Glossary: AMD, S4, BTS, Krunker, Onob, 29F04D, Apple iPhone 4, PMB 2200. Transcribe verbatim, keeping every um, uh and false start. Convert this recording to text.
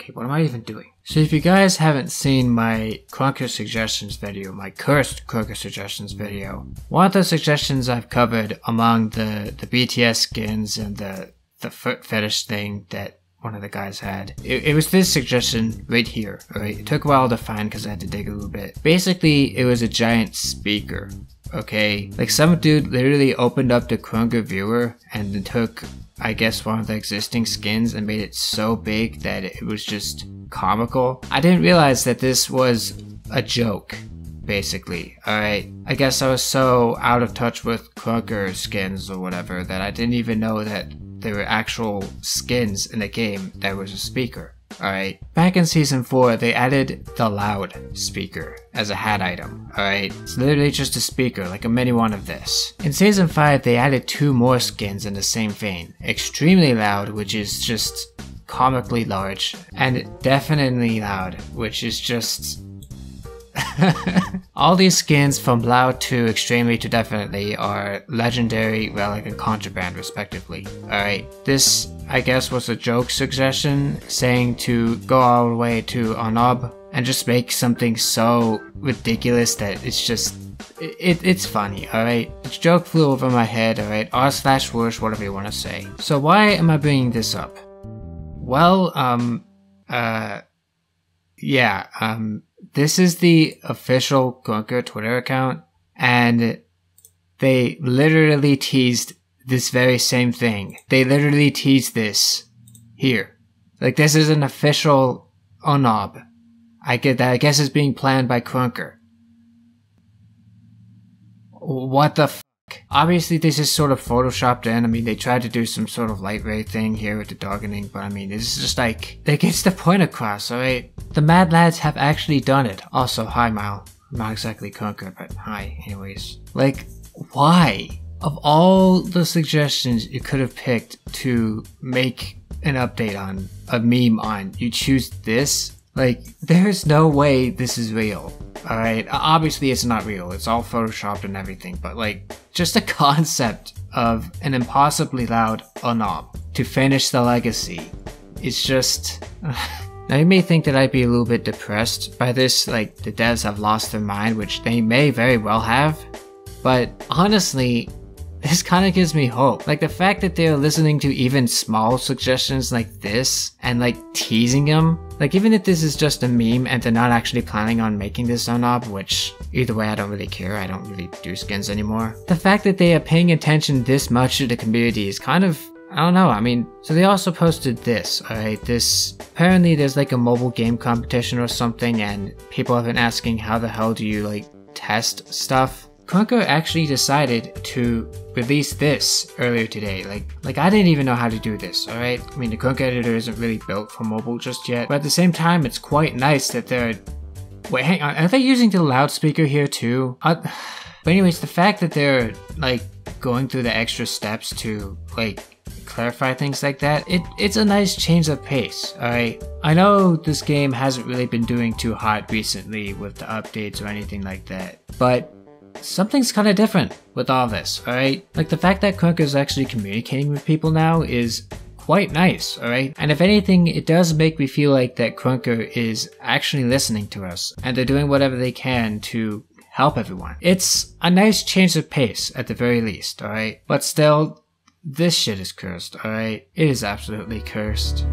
Okay, what am I even doing? So if you guys haven't seen my Krunker suggestions video, my cursed Krunker suggestions video, one of the suggestions I've covered among the, the B T S skins and the, the foot fetish thing that one of the guys had. It, it was this suggestion right here, alright? It took a while to find because I had to dig a little bit. Basically, it was a giant speaker, okay? Like some dude literally opened up the Krunker viewer and then took, I guess, one of the existing skins and made it so big that it was just comical. I didn't realize that this was a joke, basically, alright? I guess I was so out of touch with Krunker skins or whatever that I didn't even know that there were actual skins in the game that was a speaker, alright? Back in Season four, they added the loud speaker as a hat item, alright? It's literally just a speaker, like a mini one of this. In Season five, they added two more skins in the same vein. Extremely Loud, which is just comically large, and Definitely Loud, which is just... All these skins from Loud to Extremely to Definitely are Legendary, Relic, and Contraband respectively. Alright, this I guess was a joke suggestion saying to go all the way to Onob and just make something so ridiculous that it's just... It, it's funny, alright? The joke flew over my head, alright? R slash worse, whatever you want to say. So why am I bringing this up? Well, um... Uh... Yeah, um... this is the official Krunker Twitter account, and they literally teased this very same thing. They literally teased this here. Like, this is an official Onob. I get that. I guess it's being planned by Krunker. What the f***? Obviously, this is sort of photoshopped in. I mean, they tried to do some sort of light ray thing here with the darkening, but I mean, this is just like... That gets the point across, alright? The Mad Lads have actually done it. Also, hi, Mal. I'm not exactly Krunker, but hi, anyways. Like, why? Of all the suggestions you could have picked to make an update on, a meme on, you choose this? Like, there's no way this is real. Alright, obviously it's not real, it's all photoshopped and everything, but like, just the concept of an impossibly loud Onob to finish the legacy, it's just... Now you may think that I'd be a little bit depressed by this, like the devs have lost their mind, which they may very well have, but honestly, this kind of gives me hope. Like the fact that they're listening to even small suggestions like this and like teasing them. Like even if this is just a meme and they're not actually planning on making this Onob, which either way I don't really care, I don't really do skins anymore. The fact that they are paying attention this much to the community is kind of, I don't know, I mean, so they also posted this, alright, this, apparently there's like a mobile game competition or something and people have been asking how the hell do you like test stuff. Krunker actually decided to release this earlier today. Like, like I didn't even know how to do this, alright? I mean, the Krunker editor isn't really built for mobile just yet, but at the same time, it's quite nice that they're... Wait, hang on, are they using the loudspeaker here too? I... But anyways, the fact that they're, like, going through the extra steps to, like, clarify things like that, it, it's a nice change of pace, alright? I know this game hasn't really been doing too hot recently with the updates or anything like that, but... something's kind of different with all this, alright? Like the fact that Krunker is actually communicating with people now is quite nice, alright? And if anything, it does make me feel like that Krunker is actually listening to us and they're doing whatever they can to help everyone. It's a nice change of pace at the very least, alright? But still, this shit is cursed, alright? It is absolutely cursed.